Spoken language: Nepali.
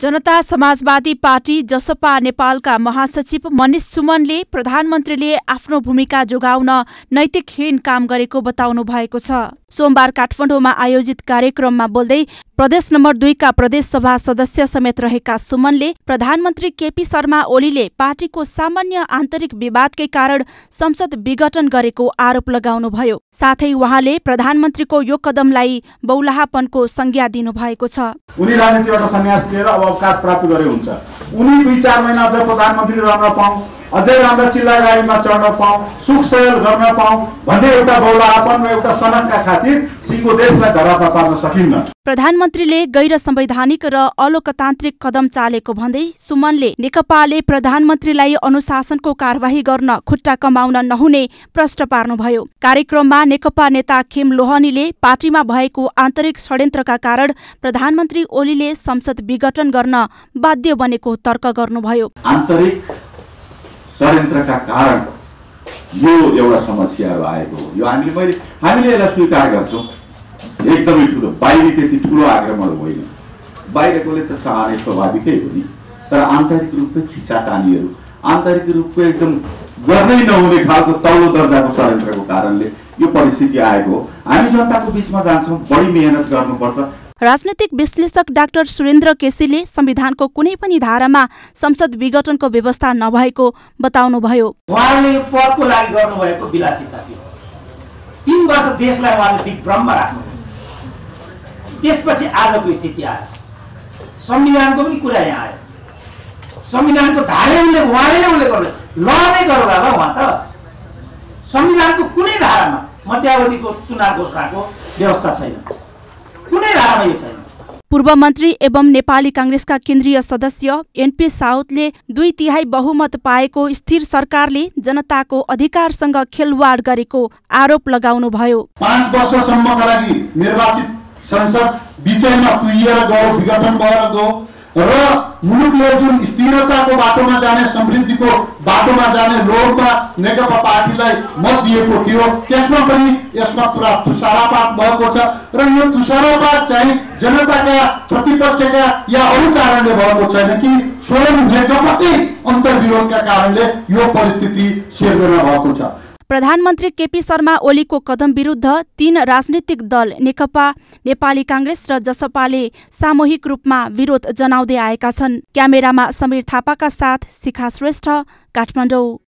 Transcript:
जनता समाजवादी पार्टी जसपा नेपालका महासचिव मनीष सुमनले प्रधानमन्त्रीले आफ्नो भूमिका जोगाउन नैतिकहीन काम गरेको बताउनु भएको छ। सोमबार काठमाडौँमा आयोजित कार्यक्रममा बोल्दै प्रदेश नम्बर 2 का प्रदेश सभा सदस्य समेत रहेका सुमनले प्रधानमन्त्री केपी शर्मा ओलीले पार्टीको सामान्य आन्तरिक विवादकै कारण संसद विघटन गरेको आरोप लगाउनुभयो। साथै उहाँले प्रधानमन्त्रीको यो कदमलाई बौलाहापनको संज्ञा दिनुभएको छ। उनी राजनीतिबाट सन्यास लिएर अब अवकाश प्राप्त गरे हुन्छ। उनी 2-4 महिना अझ प्रधानमन्त्री रहन पाऊ, अझै राम्रा चिल्ला गाडीमा चढ्न पाऊ, सुख सहल गर्न पाऊ भन्ने एउटा बौलाहापन र एउटा सनकका खातिर सिंगो देशलाई धरापा पार्न सकिन्न। प्रधानमन्त्रीले गैर संवैधानिक र अलोकतान्त्रिक कदम चालेको भन्दै सुमनले नेकपाले प्रधानमन्त्रीलाई अनुशासनको कारबाही गर्न खुट्टा कमाउन नहुने प्रश्न पार्नुभयो। कार्यक्रममा नेकपा नेता खिम लोहनीले पार्टीमा भएको आन्तरिक षड्यन्त्रका कारण प्रधानमन्त्री ओलीले संसद विघटन गर्न बाध्य बनेको तर्क गर्नुभयो। आन्तरिक षड्यन्त्रका कारण यो एउटा समस्याहरू आएको यो हामीले यसलाई स्वीकार गर्छौँ। एकदमै ठुलो बाहिरी त्यति ठुलो आक्रमण होइन, बाहिरकोले त चाहने स्वाभाविकै हो नि, तर आन्तरिक रूपमै खिचातानीहरू आन्तरिक रूपको एकदम गर्नै नहुने खालको तल्लो दर्जाको षड्यन्त्रको कारणले यो परिस्थिति आएको हो। हामी जनताको बीचमा जान्छौँ, बढी मेहनत गर्नुपर्छ। राजनीतिक विश्लेषक डाक्टर सुरेन्द्र केसीले संविधानको कुनै पनि धारामा संसद विघटनको व्यवस्था नभएको बताउनुभयो। उहाँले यो पदको लागि गर्नुभएको विलासिता थियो। 3 वर्ष देशलाई उहाँले दिग्भ्रममा राख्नु, त्यसपछि आजको स्थिति आयो। संविधानको पनि कुरा यहाँ आयो, संविधानको धारा उहाँले गर्नु ल नै गर्नु होला। उहाँ त संविधानको कुनै धारामा मध्यावधिको चुनाव घोषणाको व्यवस्था छैन, कुनै धारामा यो छैन। पूर्व मन्त्री एवं नेपाली कांग्रेसका केन्द्रीय सदस्य एनपी साउतले 2/3 बहुमत पाएको स्थिर सरकारले जनताको अधिकारसँग खेलवाड गरेको आरोप लगाउनुभयो। 5 वर्षसम्मका लागि निर्वाचित संसद बीचैमा कुहिएर गयो, विघटन भएर गयो र मुलुकले जुन स्थिरताको बाटोमा जाने, समृद्धिको बाटोमा जाने लोभमा नेकपा पार्टीलाई मत दिएको थियो, त्यसमा पनि यसमा पुरा तुषारापात भएको छ र यो तुषारापात चाहिँ जनताका प्रतिपक्षका या अरू कारणले भएको छैन कि स्वयं नेकपाकै अन्तर्विरोधका कारणले यो परिस्थिति सिर्जना भएको छ। प्रधानमन्त्री केपी शर्मा ओलीको कदम विरुद्ध 3 राजनीतिक दल नेकपा, नेपाली कांग्रेस र जसपाले सामूहिक रूपमा विरोध जनाउँदै आएका छन्। क्यामेरामा समीर थापाका साथ शिखा श्रेष्ठ, काठमाडौँ।